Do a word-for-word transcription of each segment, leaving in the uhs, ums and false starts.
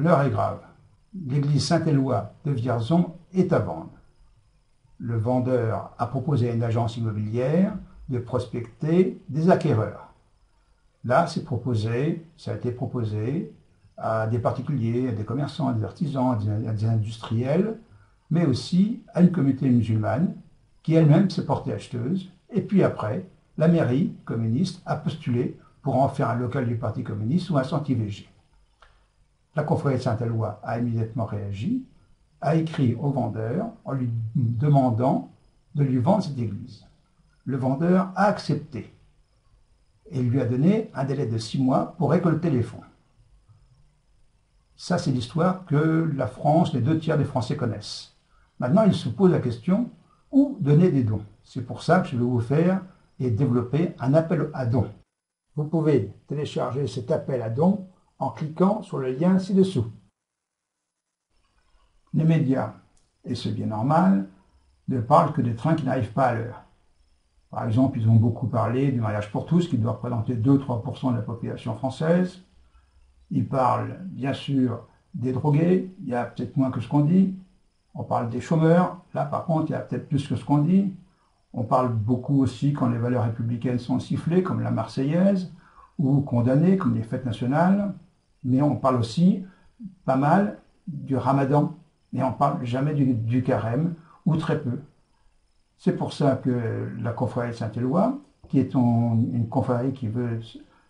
L'heure est grave. L'église Saint Eloi de Vierzon est à vendre. Le vendeur a proposé à une agence immobilière de prospecter des acquéreurs. Là, c'est proposé, ça a été proposé à des particuliers, à des commerçants, à des artisans, à des industriels, mais aussi à une communauté musulmane qui elle-même s'est portée acheteuse. Et puis après, la mairie communiste a postulé pour en faire un local du Parti communiste ou un centre I V G. La confrérie Saint Eloi a immédiatement réagi, a écrit au vendeur en lui demandant de lui vendre cette église. Le vendeur a accepté et lui a donné un délai de six mois pour récolter les fonds. Ça, c'est l'histoire que la France, les deux tiers des Français connaissent. Maintenant, ils se posent la question, où donner des dons? C'est pour ça que je vais vous faire et développer un appel à dons. Vous pouvez télécharger cet appel à dons en cliquant sur le lien ci-dessous. Les médias, et c'est bien normal, ne parlent que des trains qui n'arrivent pas à l'heure. Par exemple, ils ont beaucoup parlé du mariage pour tous, qui doit représenter deux à trois pour cent de la population française. Ils parlent, bien sûr, des drogués, il y a peut-être moins que ce qu'on dit. On parle des chômeurs, là par contre, il y a peut-être plus que ce qu'on dit. On parle beaucoup aussi quand les valeurs républicaines sont sifflées, comme la Marseillaise, ou condamnées, comme les fêtes nationales. Mais on parle aussi pas mal du ramadan, mais on ne parle jamais du, du carême, ou très peu. C'est pour ça que la confrérie Saint Eloi, qui est une, une confrérie qui veut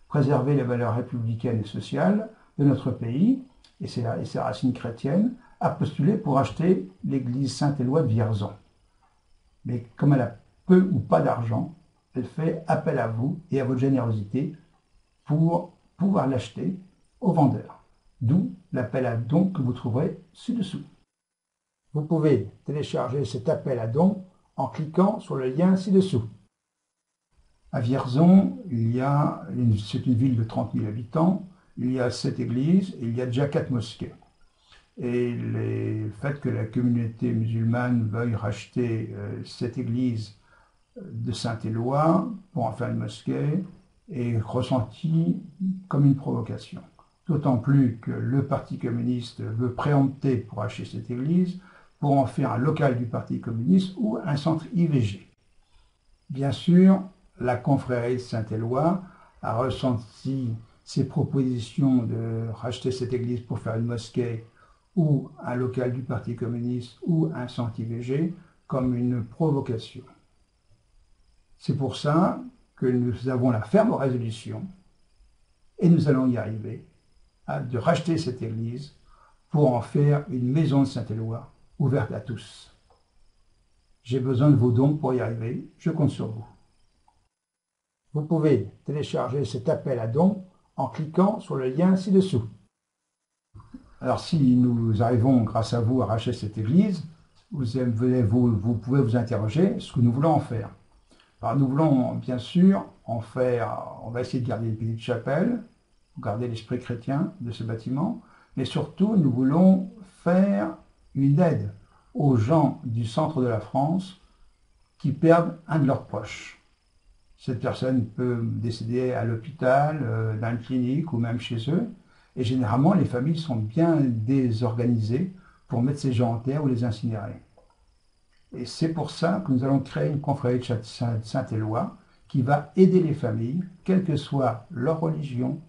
préserver les valeurs républicaines et sociales de notre pays, et ses, et ses racines chrétiennes, a postulé pour acheter l'église Saint Eloi de Vierzon. Mais comme elle a peu ou pas d'argent, elle fait appel à vous et à votre générosité pour pouvoir l'acheter au vendeur. D'où l'appel à dons que vous trouverez ci-dessous. Vous pouvez télécharger cet appel à dons en cliquant sur le lien ci-dessous. À Vierzon, c'est une ville de trente mille habitants, il y a sept églises, et il y a déjà quatre mosquées. Et le fait que la communauté musulmane veuille racheter euh, cette église de Saint-Éloi pour en faire une mosquée est ressenti comme une provocation. D'autant plus que le Parti communiste veut préempter pour acheter cette église pour en faire un local du Parti communiste ou un centre I V G. Bien sûr, la confrérie Saint-Eloi a ressenti ces propositions de racheter cette église pour faire une mosquée ou un local du Parti communiste ou un centre I V G comme une provocation. C'est pour ça que nous avons la ferme résolution, et nous allons y arriver, de racheter cette église pour en faire une maison de Saint-Eloi ouverte à tous. J'ai besoin de vos dons pour y arriver, je compte sur vous. Vous pouvez télécharger cet appel à dons en cliquant sur le lien ci-dessous. Alors si nous arrivons grâce à vous à racheter cette église, vous, vous, vous pouvez vous interroger ce que nous voulons en faire. Alors, nous voulons bien sûr en faire, on va essayer de garder une petite chapelle, garder l'esprit chrétien de ce bâtiment, mais surtout nous voulons faire une aide aux gens du centre de la France qui perdent un de leurs proches. Cette personne peut décéder à l'hôpital, euh, dans une clinique ou même chez eux. Et généralement, les familles sont bien désorganisées pour mettre ces gens en terre ou les incinérer. Et c'est pour ça que nous allons créer une confrérie de Saint-Éloi qui va aider les familles, quelle que soit leur religion,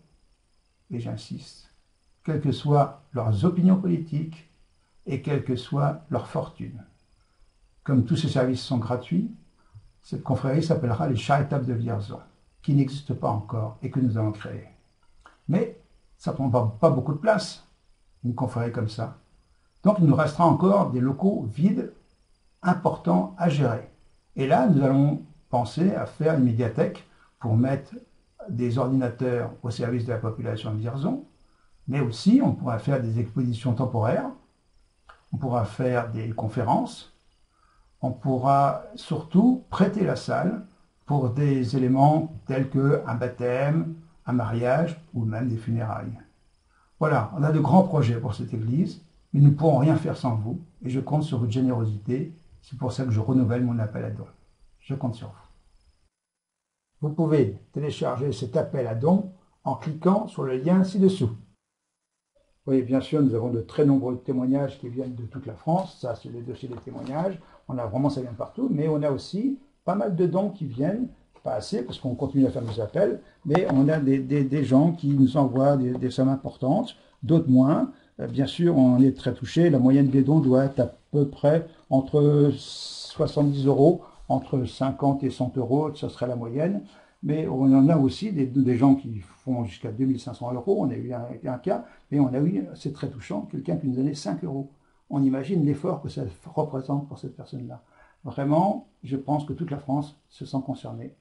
et j'insiste, quelles que soient leurs opinions politiques et quelle que soit leur fortune. Comme tous ces services sont gratuits, cette confrérie s'appellera les Charitables de Vierzon, qui n'existe pas encore et que nous allons créer. Mais ça ne prend pas beaucoup de place, une confrérie comme ça. Donc il nous restera encore des locaux vides, importants à gérer. Et là, nous allons penser à faire une médiathèque pour mettre des ordinateurs au service de la population de Vierzon, mais aussi on pourra faire des expositions temporaires, on pourra faire des conférences, on pourra surtout prêter la salle pour des éléments tels qu'un baptême, un mariage ou même des funérailles. Voilà, on a de grands projets pour cette église, mais nous ne pourrons rien faire sans vous, et je compte sur votre générosité, c'est pour ça que je renouvelle mon appel à dons. Je compte sur vous. Vous pouvez télécharger cet appel à dons en cliquant sur le lien ci-dessous. Oui, bien sûr, nous avons de très nombreux témoignages qui viennent de toute la France. Ça, c'est le dossier des témoignages. On a vraiment, ça vient partout. Mais on a aussi pas mal de dons qui viennent, pas assez, parce qu'on continue à faire nos appels. Mais on a des, des, des gens qui nous envoient des, des sommes importantes, d'autres moins. Bien sûr, on est très touché. La moyenne des dons doit être à peu près entre soixante-dix euros, entre cinquante et cent euros, ça serait la moyenne. Mais on en a aussi des, des gens qui font jusqu'à deux mille cinq cents euros, on a eu un, un cas, mais on a eu, c'est très touchant, quelqu'un qui nous donnait cinq euros. On imagine l'effort que ça représente pour cette personne-là. Vraiment, je pense que toute la France se sent concernée